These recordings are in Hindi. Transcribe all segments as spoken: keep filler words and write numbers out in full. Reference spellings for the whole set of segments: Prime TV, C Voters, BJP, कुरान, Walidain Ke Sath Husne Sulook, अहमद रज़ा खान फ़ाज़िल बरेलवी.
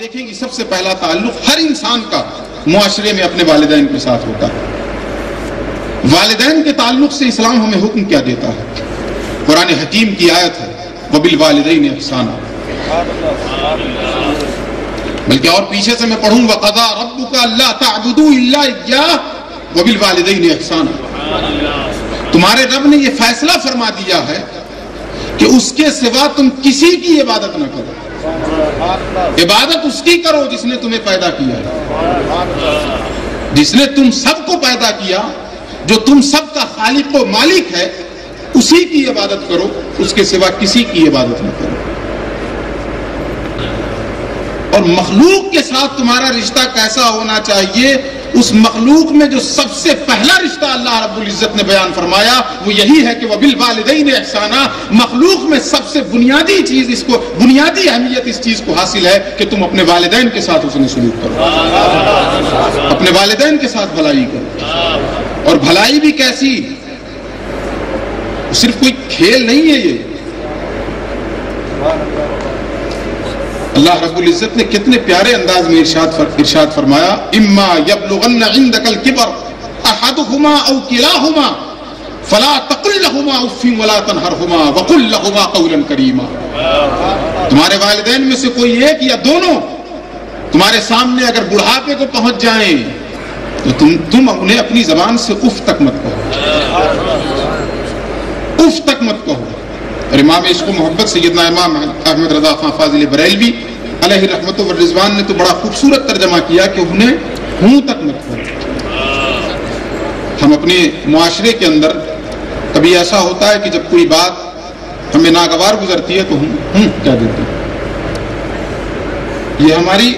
देखेंगे सबसे पहला ताल्लुक हर इंसान का मुआशरे में अपने वालिदैन के साथ होता है। वालिदैन के ताल्लुक से इस्लाम हमें हुक्म क्या देता है? कुरान हकीम की आयत है, वबिल वालिदैन इहसाना। बल्कि और पीछे से मैं पढ़ूंगा, क़ज़ा रब्बुका अल्ला तअबुदू इल्ला इय्याह वबिल वालिदैन इहसाना। तुम्हारे रब ने यह फैसला फरमा दिया है कि उसके सिवा तुम किसी की इबादत न करो। इबादत उसकी करो जिसने तुम्हें पैदा किया है, जिसने तुम सबको पैदा किया, जो तुम सबका खालिक व मालिक है, उसी की इबादत करो, उसके सिवा किसी की इबादत न करो। और मखलूक के साथ तुम्हारा रिश्ता कैसा होना चाहिए, उस मखलूक में जो सबसे पहला रिश्ता अल्लाह रब्बुल इज्जत ने बयान फरमाया वो यही है कि वबिल वालिदैन एहसाना। मखलूक में सबसे बुनियादी चीज, इसको बुनियादी अहमियत इस चीज को हासिल है कि तुम अपने वालिदैन के साथ हुस्ने सुलूक करो, अपने वालिदैन के साथ भलाई करो। और भलाई भी कैसी? सिर्फ कोई खेल नहीं है ये। अल्लाह रब्बुल इज्जत ने कितने प्यारे अंदाज में इरशाद फर, इरशाद फरमाया, इम्मा यबलुगन्न इंदकल किबर अहदुहुमा औ किलाहुमा फला तकुल लहुमा उफ़्फ़िन वला तनहरहुमा वकुल लहुमा कौलन करीमा। तुम्हारे वालिदैन में से कोई एक या दोनों तुम्हारे सामने अगर बुढ़ापे को पहुंच जाए तो तुम तुम उन्हें अपनी जबान से उफ तक मत कहो, उफ तक मत कहो। और इमाम इसको मोहब्बत सैयदना इमाम अहमद रज़ा खान फ़ाज़िल बरेलवी अलैहि रहमतु व रिज़वान ने तो बड़ा खूबसूरत तर्जमा किया कि उन्हें हूं तक मत कहो। हम अपने मुआशरे के अंदर कभी ऐसा होता है कि जब कोई बात हमें नागवार गुजरती है तो हम हूं कह देते हैं। ये हमारी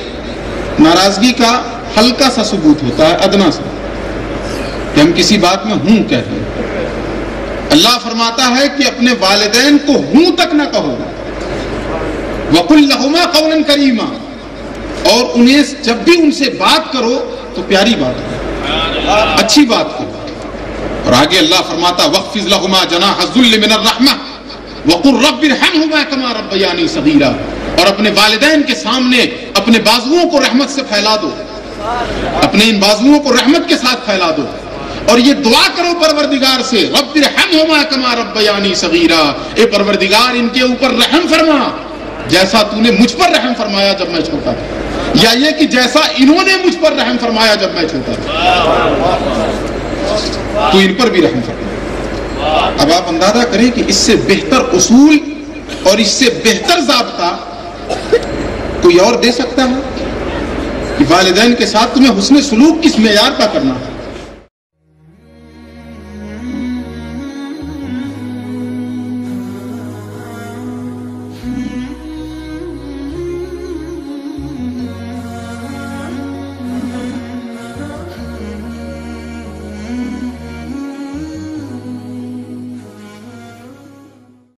नाराजगी का हल्का सा सबूत होता है, अदना सा, कि हम किसी बात में हूं कह दें। अल्लाह फरमाता है कि अपने वालिदैन को हूं तक ना कहो, वकुल लहुमा कौलन करीमा, और उन्हें जब भी उनसे बात करो तो प्यारी बात करो, अच्छी बात करो। और आगे अल्लाह फरमाता, वक़्फ़िज़ लहुमा जनाह ज़ुल्ल मिनर रहमा वक़ुल रब्बिरहमहुमा कमा रब्बयानी सगीरा। और अपने वालिदैन के सामने अपने बाजुओं को रहमत से फैला दो, अपने इन बाजुओं को रहमत के साथ फैला दो, और ये दुआ करो परवरदिगार से, रब्बिरहमहुमा कमा रब्बयानी सगीरा, ए परवरदिगार इनके ऊपर रहम फरमा जैसा तूने मुझ पर रहम फरमाया जब मैं छोटा था, या ये कि जैसा इन्होंने मुझ पर रहम फरमाया जब मैं छोटा था, तू इन पर भी रहम फरमा। अब आप अंदाजा करें कि इससे बेहतर उसूल और इससे बेहतर ज़ाब्ता कोई और दे सकता है कि वालिदैन के साथ तुम्हें हुस्न-ए-सुलूक किस मेयार पर करना है।